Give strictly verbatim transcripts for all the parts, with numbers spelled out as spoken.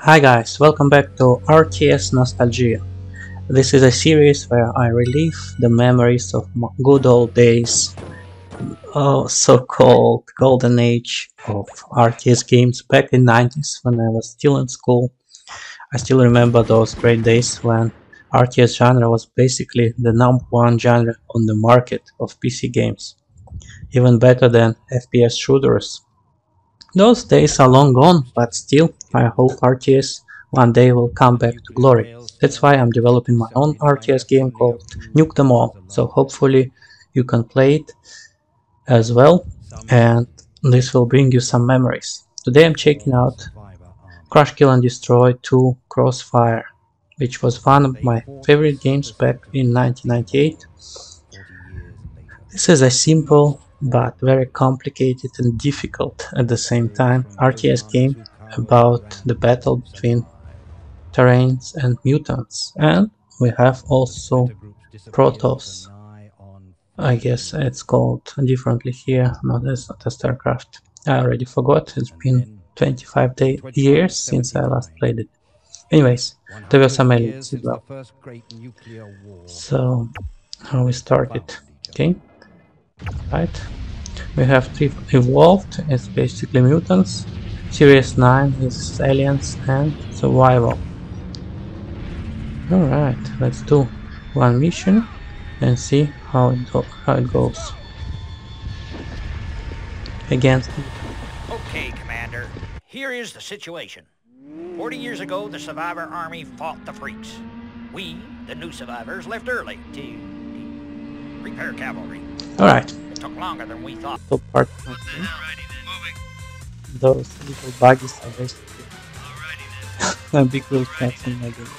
Hi guys, welcome back to R T S Nostalgia. This is a series where I relive the memories of good old days, oh, so-called golden age of R T S games back in the nineties when I was still in school. I still remember those great days when R T S genre was basically the number one genre on the market of P C games, even better than F P S shooters. Those days are long gone, but still, I hope R T S one day will come back to glory. That's why I'm developing my own R T S game called Nuke Them All, so hopefully you can play it as well, and this will bring you some memories. Today I'm checking out Krush Kill 'N Destroy two Krossfire, which was one of my favorite games back in nineteen ninety-eight. This is a simple but very complicated and difficult at the same time R T S game about the battle between terrains and mutants, and we have also Protoss. I guess it's called differently here. No, that's not a Starcraft. I already forgot, it's been twenty-five years since I last played it. Anyways, there were some aliens as well. So, how we start it, okay? Right, we have three evolved. It's basically mutants. Series nine is aliens and survival. Alright, let's do one mission and see how it, how it goes. Against it. Okay, Commander, here is the situation. Forty years ago, the survivor army fought the freaks. We, the new survivors, left early to repair cavalry. Alright. It took longer than we thought. So part two. Those little buggies are basically a big little cats in my game.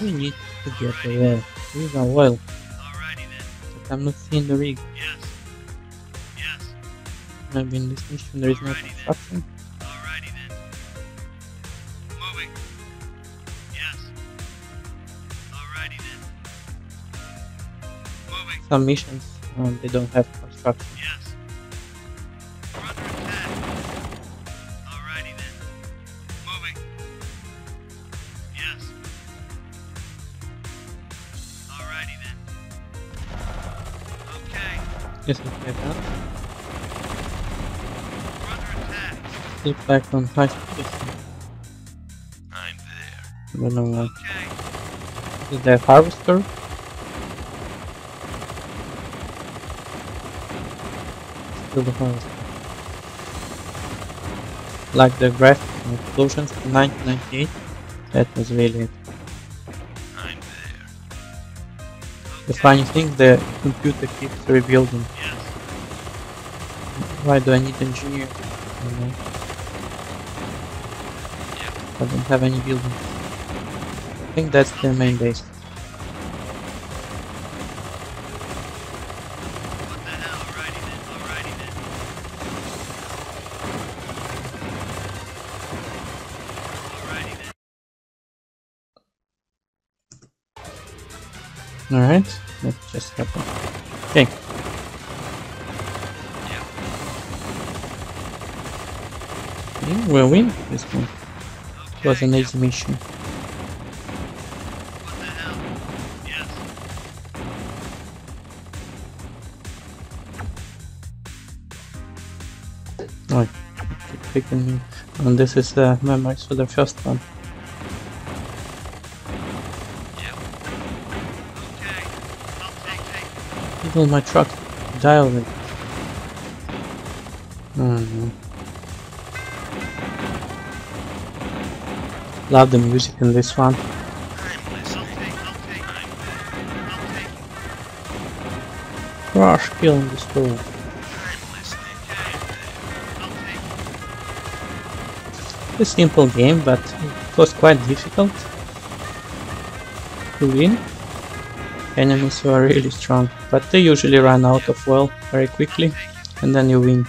We need to get the oil. We need oil. But I'm not seeing the rig. Yes. Yes. Maybe in this mission there is no construction. Alrighty then. Moving. Yes. Alrighty then. Moving. Some missions. Um, they don't have construction. Yes. Alrighty then. Moving. Yes. Alrighty then. Okay. Yes, we have that. Brother attack. Get back on high speed. I'm there. I don't know what. Okay. Is that harvester? The house. Like the graphics and explosions from nineteen ninety-eight, that was really it. I'm there. The funny thing, the computer keeps rebuilding. Yes. Why do I need engineers? I don't know. Yeah. I don't have any buildings. I think that's the main base. Alright, that just happened. Okay. Yeah. Okay, we'll win this one. Okay, it was an easy yeah. mission. What the hell? Yes. Oh, keep picking me. And this is the uh, memories for the first one. Will my truck die already? I don't know. Love the music in this one. Krush Kill 'N Destroy. It's a simple game, but it was quite difficult to win. Enemies were really strong, but they usually run out of oil very quickly, and then you win.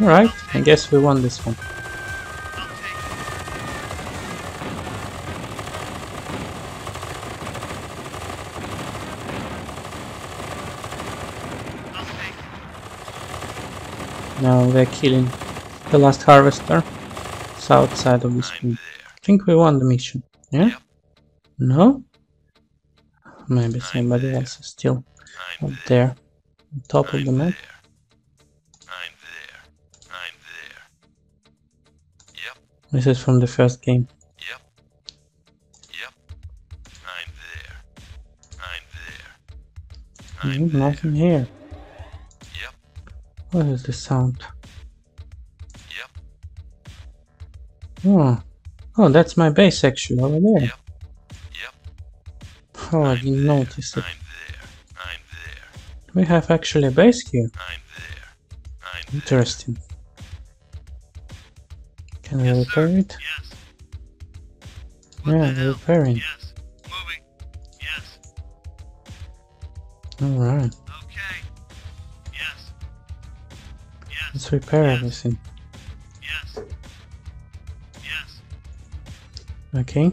Alright, I guess we won this one. Now we're killing the last harvester. It's outside of the screen. I think we won the mission. Yeah? Yep. No? Maybe somebody else is still up there. On top of the map. This is from the first game. Yep. Yep. I'm there. I'm there. I'm there. Nothing here. Yep. What is the sound? Yep. Oh. Oh, that's my base actually over there. Yep. Yep. Oh, I didn't notice it. I'm there. I'm there. We have actually a base here. I'm there. I'm there. Interesting. Can we yes, repair sir. It? Yes. Yeah, repairing. Yes. Moving. Yes. Alright. Okay. Yes. Yes. Let's repair yes. everything. Yes. Yes. Okay.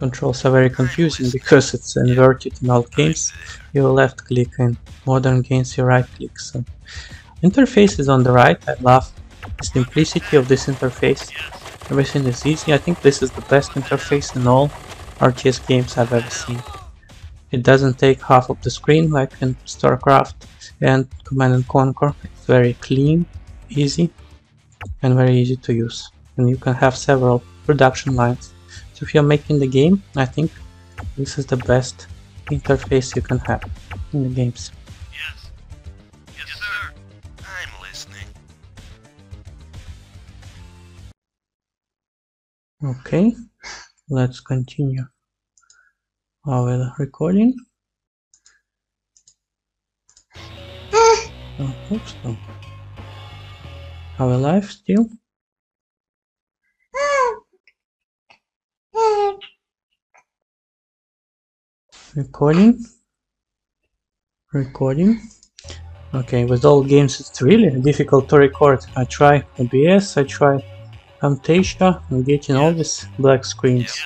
Controls are very confusing because it's inverted in all games. You left click and modern games you right click. So interface is on the right, I love the simplicity of this interface. Everything is easy. I think this is the best interface in all R T S games I've ever seen. It doesn't take half of the screen like in Starcraft and Command and Conquer. It's very clean, easy, and very easy to use. And you can have several production lines. So if you're making the game, I think this is the best interface you can have in the games. Okay, let's continue our recording. I hope so. Are we alive still? Recording. Recording. Okay, with all games it's really difficult to record. I try O B S, I try Camtasia, I'm getting all these black screens.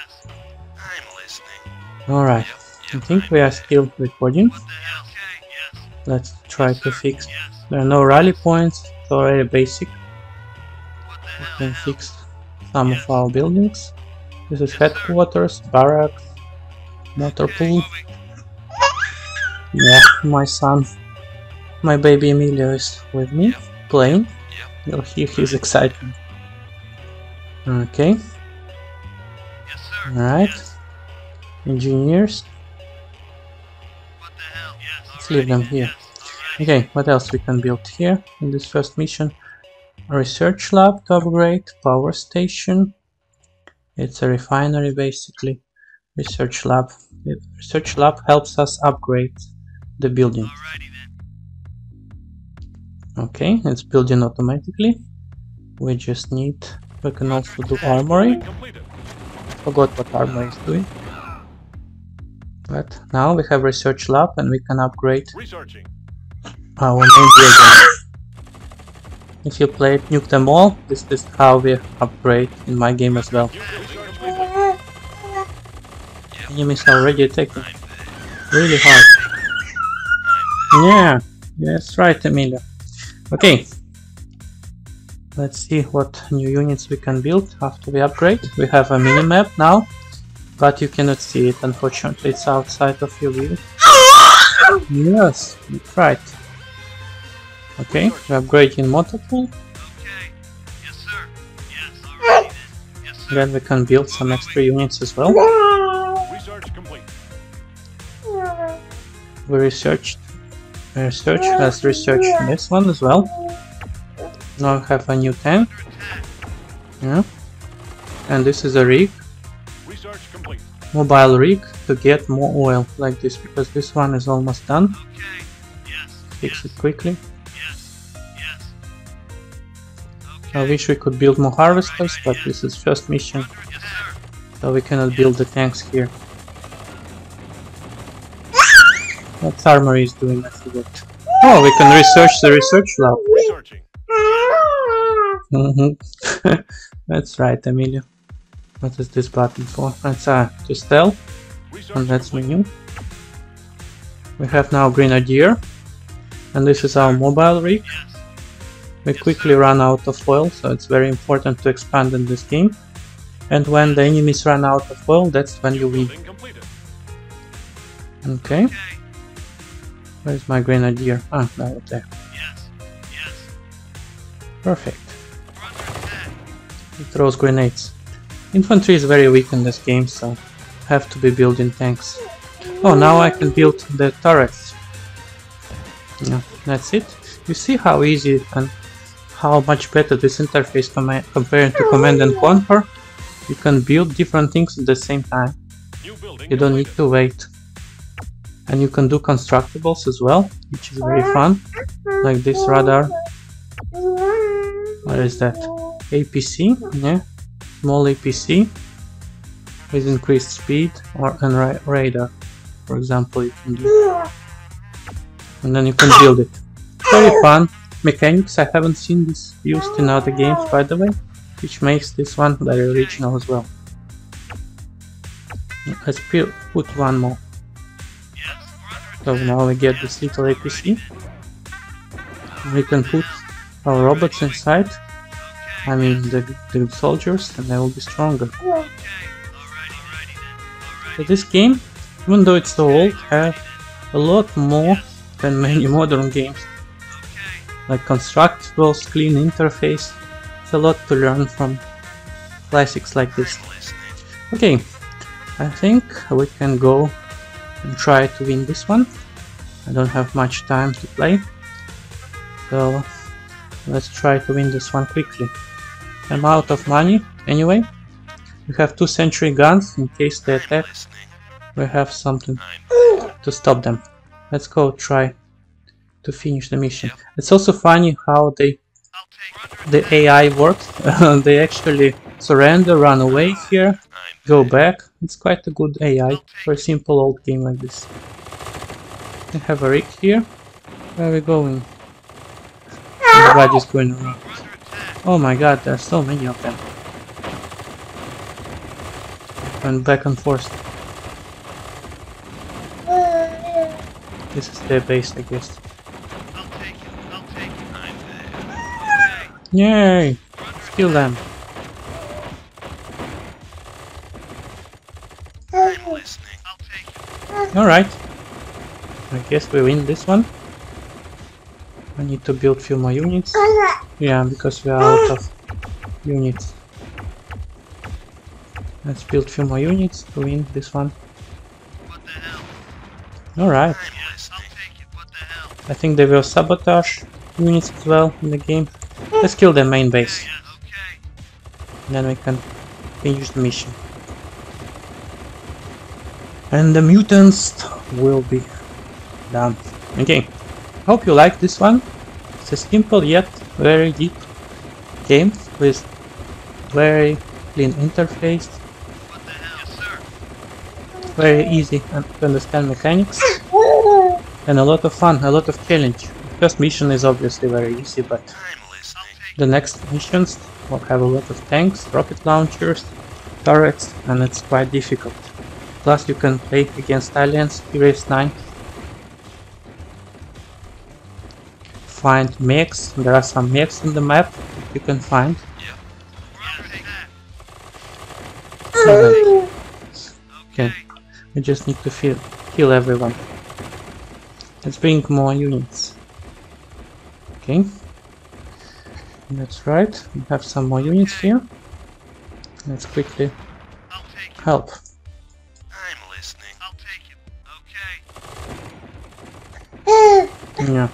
Alright, I think we are still recording. Let's try to fix. There are no rally points, it's already basic. We can fix some of our buildings. This is headquarters, barracks, motor pool. Yeah, my son, my baby Emilio is with me, playing. You'll hear his excitement. Okay. Yes, sir. Alright. Yes. Engineers. What the hell? Yes, let's leave them here. Yes, okay, what else we can build here in this first mission? A research lab to upgrade, power station. It's a refinery basically. Research lab. The research lab helps us upgrade the building. Alrighty, then. Okay, it's building automatically. We just need... We can also do armory. Forgot what armory is doing. But now we have research lab and we can upgrade Researching. our main building. If you played Nuke Them All, this is how we upgrade in my game as well. Enemies are already attacking. Really hard. Yeah, that's right, Emilio. Okay. Let's see what new units we can build after we upgrade. We have a mini-map now, but you cannot see it, unfortunately, it's outside of your view. Yes, that's right. Okay, we're upgrading motor pool. Okay. Yes, sir. Yes, alright. Yes, sir. Then we can build some extra units as well. Research complete. We researched, we researched, let's research this one as well. Now I have a new tank. Yeah. And this is a rig. Mobile rig to get more oil like this, because this one is almost done. Okay. Yes. Fix yes. it quickly. Yes. Yes. Okay. I wish we could build more harvesters, but this is first mission. Yes, so we cannot yes. build the tanks here. What armory is doing, I forgot. Oh, we can research the research lab. Researching. Mm-hmm. That's right, Emilio. What is this button for? That's uh, to stealth, and that's menu. We have now Grenadier, and this is our mobile rig. We quickly run out of oil, so it's very important to expand in this game. And when the enemies run out of oil, that's when you win. Okay. Where's my grenadier? Ah, right there. Perfect. It throws grenades. Infantry is very weak in this game, so have to be building tanks. Oh, now I can build the turrets. Yeah, that's it. You see how easy and how much better this interface compared to Command and Conquer? You can build different things at the same time. You don't need to wait. And you can do constructables as well, which is very fun. Like this radar. What is that? A P C? Yeah. Small A P C with increased speed, or and ra radar, for example, you can do. And then you can build it. Very fun. Mechanics, I haven't seen this used in other games, by the way, which makes this one very original as well. Let's put one more. So now we get this little A P C. We can put our robots inside, I mean the, the soldiers, and they will be stronger. So this game, even though it's so old, has a lot more than many modern games. Like constructables, clean interface, it's a lot to learn from classics like this. Okay, I think we can go and try to win this one. I don't have much time to play, so let's try to win this one quickly. I'm out of money anyway. We have two sentry guns in case they attack. We have something to stop them. Let's go try to finish the mission. It's also funny how they the A I works. They actually surrender, run away here, go back. It's quite a good A I for a simple old game like this. I have a rig here. Where are we going? Everybody's going around. Oh my god, there's so many of them. And back and forth. This is their base, I guess. I'll take it, I'll take it, I'm there. Yay! Let's kill them. I'm listening, I'll take it. Alright. I guess we win this one. I need to build few more units. Yeah, because we are out of units. Let's build few more units to win this one. What the hell? Alright. I think they will sabotage units as well in the game. Let's kill the main base. And then we can finish the mission. And the mutants will be done. Okay. Hope you like this one. It's a simple yet very deep game with very clean interface, what the hell, sir? Very easy to understand mechanics, and a lot of fun, a lot of challenge. The first mission is obviously very easy, but the next missions will have a lot of tanks, rocket launchers, turrets, and it's quite difficult. Plus you can play against aliens, Race nine. Find mechs. There are some mechs in the map you can find. Yeah. So okay. okay, we just need to feel, kill everyone. Let's bring more units. Okay, that's right. We have some more units here. Let's quickly help. I'm listening. I'll take it. Okay. Yeah.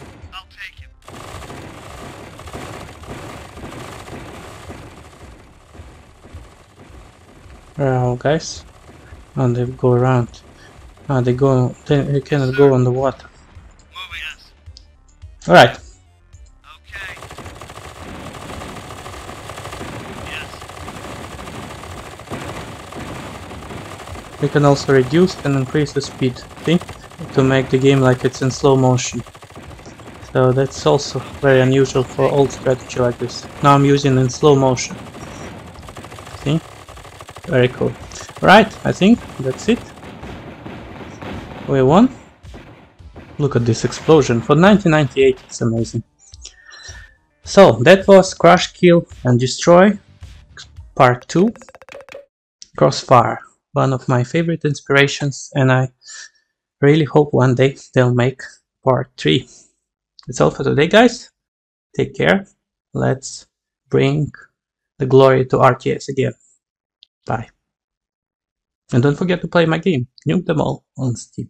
Where are all guys? And oh, they go around. Ah, oh, they go. They, they cannot go on the water. All right. Okay. Yes. We can also reduce and increase the speed, see, to make the game like it's in slow motion. So that's also very unusual for old strategy like this. Now I'm using in slow motion. See. Very cool. Right, I think that's it. We won. Look at this explosion. For nineteen ninety-eight, it's amazing. So that was Krush Kill 'N Destroy Part two Krossfire, one of my favorite inspirations, and I really hope one day they'll make Part three. That's all for today, guys. Take care. Let's bring the glory to R T S again. Bye. And don't forget to play my game, Nuke Them All, on Steam.